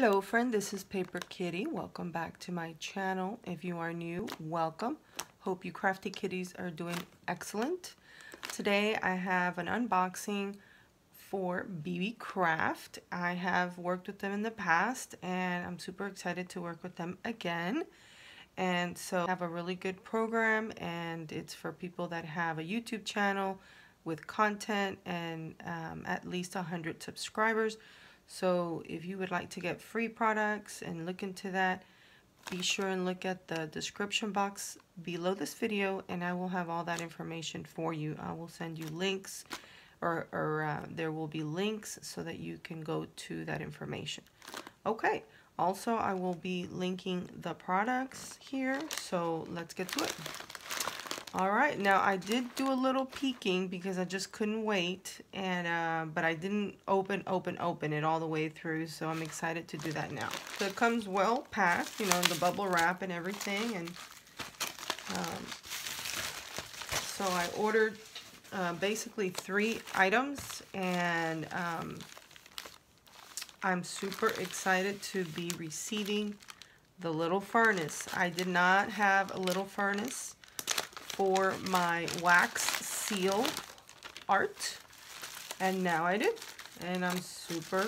Hello friend, this is Paper Kitty. Welcome back to my channel. If you are new, welcome. Hope you crafty kitties are doing excellent. Today I have an unboxing for BeeBeeCraft. I have worked with them in the past and I'm super excited to work with them again. And so I have a really good program and it's for people that have a YouTube channel with content and at least 100 subscribers. So if you would like to get free products and look into that, be sure and look at the description box below this video and I will have all that information for you. I will send you links or there will be links so that you can go to that information. Okay, also I will be linking the products here, so let's get to it. All right, now I did do a little peeking because I just couldn't wait, and but I didn't open it all the way through, so I'm excited to do that now. So it comes well packed, you know, the bubble wrap and everything, and so I ordered basically 3 items, and I'm super excited to be receiving the little furnace. I did not have a little furnace for my wax seal art, and now I do, and I'm super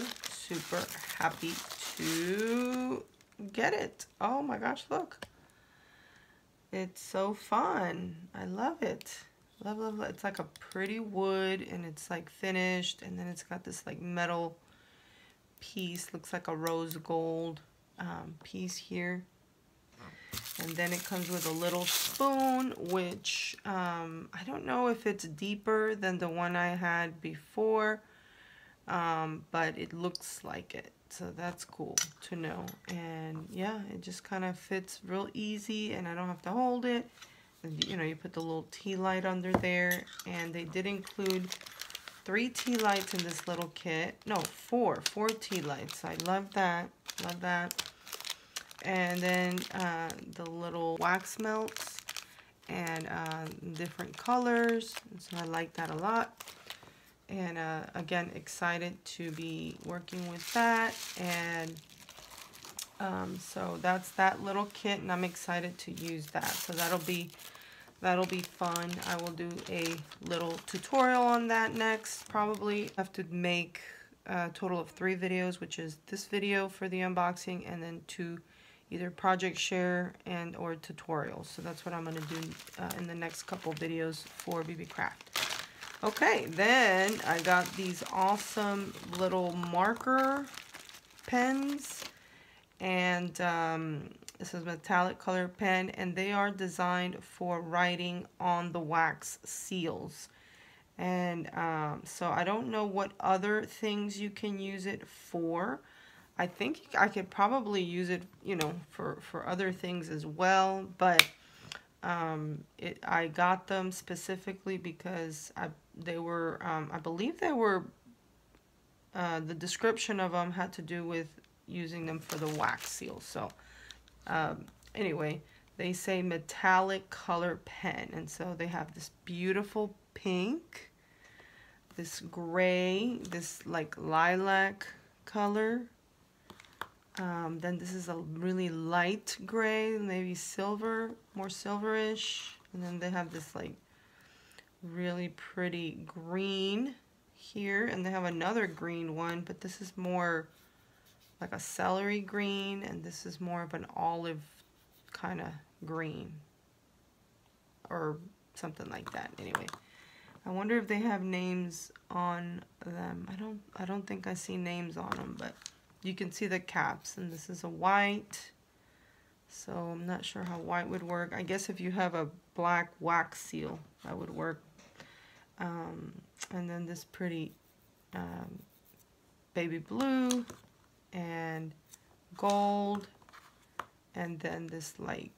happy to get it. Oh my gosh, look, it's so fun. I love it. Love. It's like a pretty wood and it's like finished, and then it's got this like metal piece, looks like a rose gold piece here. And then it comes with a little spoon, which I don't know if it's deeper than the one I had before, but it looks like it. So that's cool to know. And yeah, it just kind of fits real easy and I don't have to hold it. And, you know, you put the little tea light under there, and they did include 3 tea lights in this little kit. No, 4 tea lights. I love that. Love that. And then the little wax melts and different colors, so I like that a lot. And again, excited to be working with that. And so that's that little kit, and I'm excited to use that, so that'll be fun. I will do a little tutorial on that next. Probably have to make a total of 3 videos, which is this video for the unboxing, and then 2 either project share and or tutorials. So that's what I'm gonna do in the next couple videos for BeeBeeCraft. Okay, then I got these awesome little marker pens, and this is metallic color pen, and they are designed for writing on the wax seals. And so I don't know what other things you can use it for. I think I could probably use it, you know, for other things as well, but I got them specifically because they were, I believe they were, the description of them had to do with using them for the wax seal. So anyway, they say metallic color pen, and so they have this beautiful pink, this gray, this like lilac color. Then this is a really light gray, maybe silver, more silverish. And then they have this like really pretty green here, and they have another green one, but this is more like a celery green, and this is more of an olive kind of green or something like that. Anyway, I wonder if they have names on them. I don't think I see names on them, but you can see the caps. And this is a white, so I'm not sure how white would work. I guess if you have a black wax seal, that would work. And then this pretty baby blue and gold, and then this like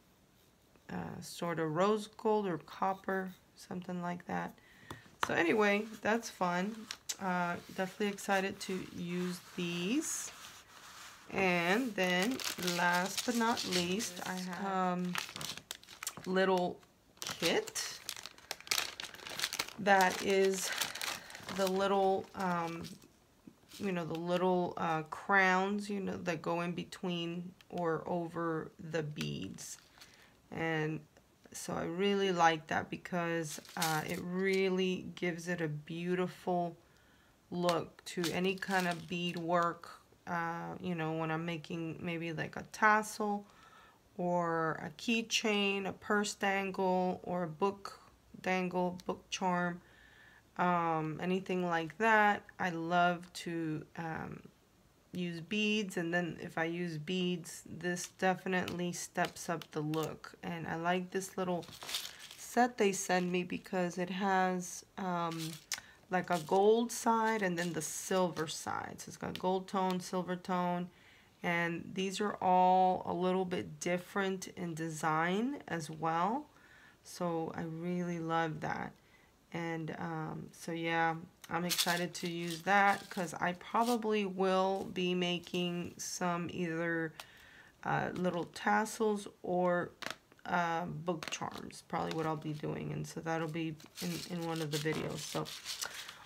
sort of rose gold or copper, something like that. So anyway, that's fun. Definitely excited to use these. And then last but not least, I have little kit that is the little you know, the little crowns, you know, that go in between or over the beads. And so I really like that because it really gives it a beautiful look to any kind of bead work. You know, when I'm making maybe like a tassel or a keychain, a purse dangle, or a book dangle, book charm, anything like that, I love to use beads. And then if I use beads, this definitely steps up the look. And I like this little set they sent me because it has like a gold side and then the silver side. So it's got gold tone, silver tone, and these are all a little bit different in design as well. So I really love that. And so yeah, I'm excited to use that because I probably will be making some either little tassels or book charms, probably what I'll be doing. And so that'll be in one of the videos. So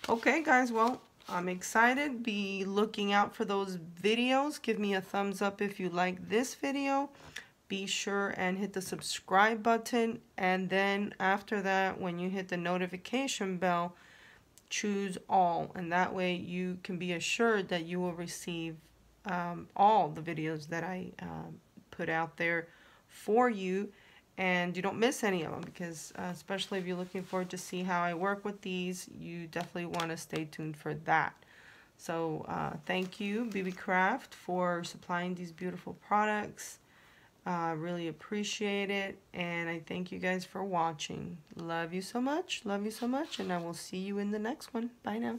okay guys, well, I'm excited. Be looking out for those videos. Give me a thumbs up if you like this video. Be sure and hit the subscribe button, and then after that, when you hit the notification bell, choose all, and that way you can be assured that you will receive all the videos that I put out there for you, and you don't miss any of them, because especially if you're looking forward to see how I work with these, you definitely want to stay tuned for that. So thank you, BeeBeeCraft, for supplying these beautiful products. I really appreciate it, and I thank you guys for watching. Love you so much, and I will see you in the next one. Bye now.